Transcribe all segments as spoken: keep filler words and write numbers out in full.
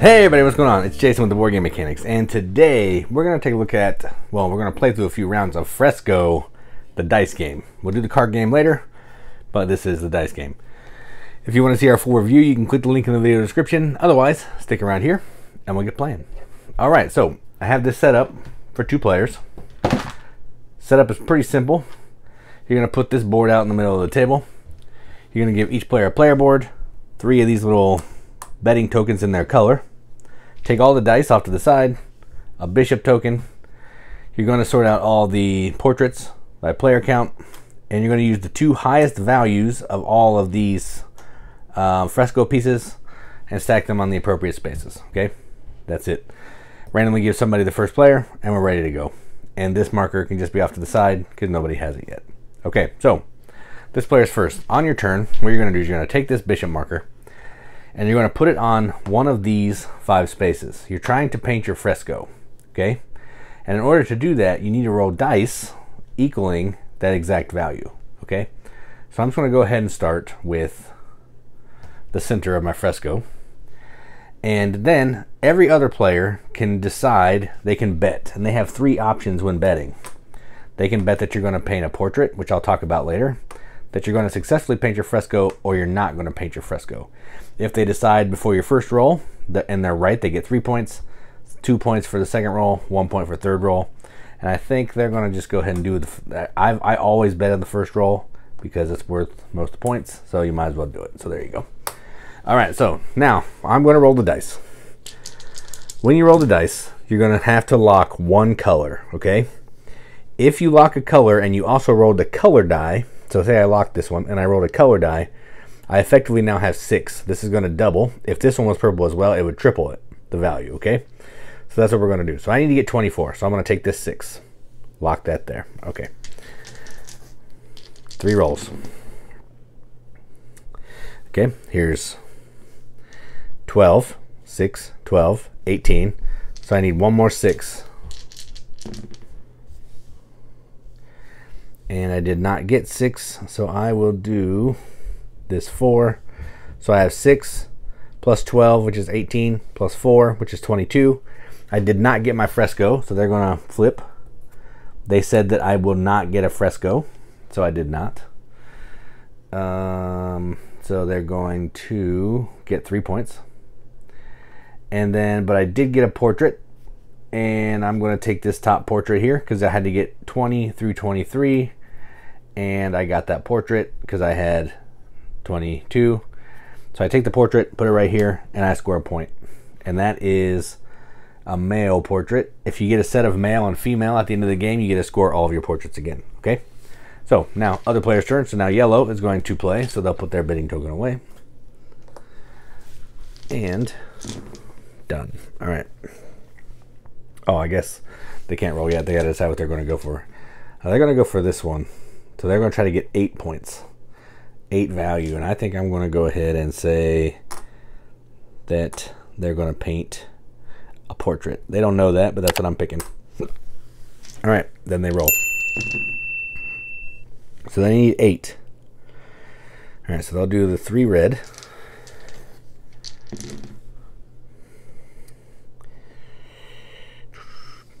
Hey everybody, what's going on? It's Jason with The Board Game Mechanics, and today we're going to take a look at, well, we're going to play through a few rounds of Fresco, the dice game. We'll do the card game later, but this is the dice game. If you want to see our full review, you can click the link in the video description. Otherwise, stick around here, and we'll get playing. Alright, so I have this set up for two players. Setup is pretty simple. You're going to put this board out in the middle of the table. You're going to give each player a player board, three of these little betting tokens in their color. Take all the dice off to the side, a bishop token. You're going to sort out all the portraits by player count, and you're going to use the two highest values of all of these uh, Fresco pieces and stack them on the appropriate spaces. Okay, that's it. Randomly give somebody the first player, and we're ready to go. And this marker can just be off to the side because nobody has it yet. Okay, so this player's first. On your turn, what you're going to do is you're going to take this bishop marker, and you're going to put it on one of these five spaces. You're trying to paint your fresco, okay? And in order to do that, you need to roll dice equaling that exact value, okay? So I'm just going to go ahead and start with the center of my fresco. And then every other player can decide they can bet. And they have three options when betting. They can bet that you're going to paint a portrait, which I'll talk about later, that you're going to successfully paint your fresco, or you're not going to paint your fresco. If they decide before your first roll, and they're right, they get three points, two points for the second roll, one point for third roll. And I think they're going to just go ahead and do the, I've, I always bet on the first roll because it's worth most points, so you might as well do it. So there you go. All right, so now I'm going to roll the dice. When you roll the dice, you're going to have to lock one color, okay? If you lock a color and you also roll the color die, so say I locked this one and I rolled a color die, I effectively now have six. This is going to double. If this one was purple as well, it would triple it, the value, okay? So that's what we're going to do. So I need to get twenty-four, so I'm going to take this six. Lock that there, okay. Three rolls. Okay, here's twelve, six, twelve, eighteen. So I need one more six. And I did not get six, so I will do this four. So I have six plus twelve, which is eighteen, plus four, which is twenty-two. I did not get my fresco, so they're gonna flip. They said that I will not get a fresco, so I did not. Um, so they're going to get three points. And then, but I did get a portrait, and I'm gonna take this top portrait here because I had to get twenty through twenty-three. And I got that portrait because I had twenty-two. So I take the portrait, put it right here, and I score a point. And that is a male portrait. If you get a set of male and female at the end of the game, you get to score all of your portraits again, okay? So now other players' turn. So now yellow is going to play, so they'll put their bidding token away. And done. All right. Oh, I guess they can't roll yet. They gotta decide what they're gonna go for. Uh, they're gonna go for this one. So they're gonna try to get eight points. Eight value, and I think I'm gonna go ahead and say that they're gonna paint a portrait. They don't know that, but that's what I'm picking. All right, then they roll. So they need eight. All right, so they'll do the three red.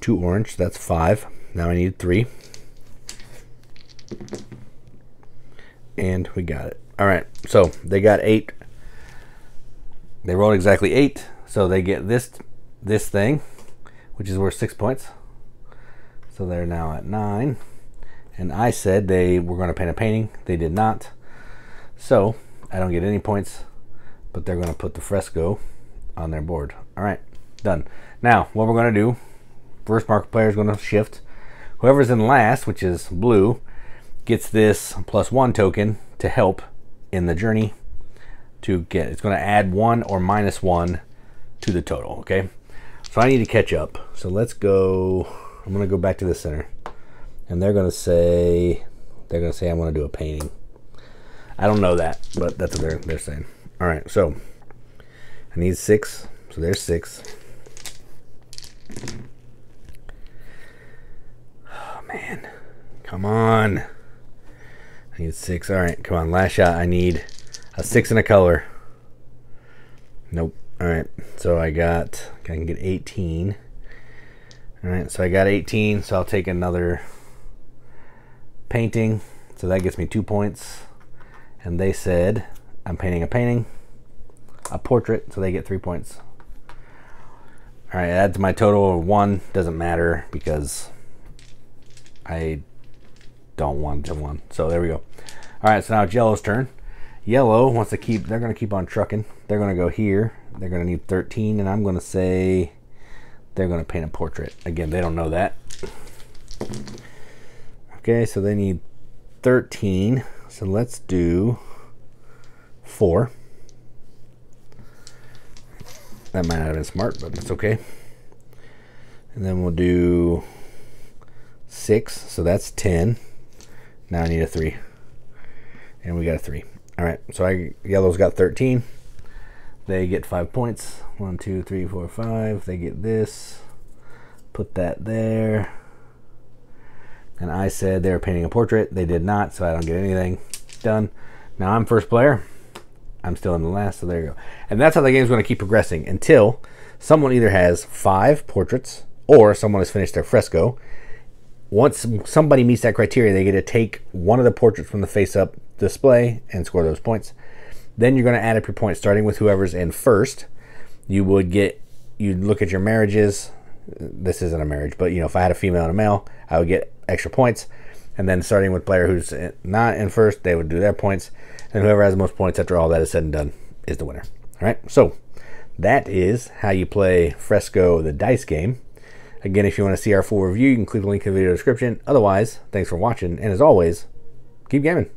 Two orange, that's five. Now I need three. And we got it. All right, so they got eight. They rolled exactly eight, so they get this this thing, which is worth six points. So they're now at nine. And I said they were gonna paint a painting. They did not. So I don't get any points, but they're gonna put the fresco on their board. All right, done. Now, what we're gonna do, first marker player is gonna shift. Whoever's in last, which is blue, gets this plus one token to help in the journey to get, it's gonna add one or minus one to the total, okay? So I need to catch up. So let's go, I'm gonna go back to the center. And they're gonna say, they're gonna say I'm gonna do a painting. I don't know that, but that's what they're, they're saying. All right, so I need six, so there's six. Oh man, come on. I need six. All right, come on, last shot. I need a six and a color. Nope. All right, so I got, I can get eighteen. All right, so I got eighteen, so I'll take another painting. So that gets me two points. And they said, I'm painting a painting, a portrait, so they get three points. All right, add to my total of one, doesn't matter because I don't want to one. So there we go. All right, so now it's yellow's turn. Yellow wants to keep, they're gonna keep on trucking. They're gonna go here, they're gonna need thirteen, and I'm gonna say they're gonna paint a portrait. Again, they don't know that. Okay, so they need thirteen. So let's do four. That might not have been smart, but that's okay. And then we'll do six, so that's ten. Now I need a three, and we got a three. All right, so I, yellow's got thirteen. They get five points. One, two, three, four, five. They get this, put that there. And I said they were painting a portrait. They did not, so I don't get anything. Done. Now I'm first player. I'm still in the last, so there you go. And that's how the game's going to keep progressing until someone either has five portraits or someone has finished their fresco. Once somebody meets that criteria, they get to take one of the portraits from the face-up display and score those points. Then you're going to add up your points, starting with whoever's in first. You would get, you'd look at your marriages. This isn't a marriage, but you know, if I had a female and a male, I would get extra points. And then starting with player who's not in first, they would do their points. And whoever has the most points after all that is said and done is the winner. All right, so that is how you play Fresco, the dice game. Again, if you want to see our full review, you can click the link in the video description. Otherwise, thanks for watching, and as always, keep gaming.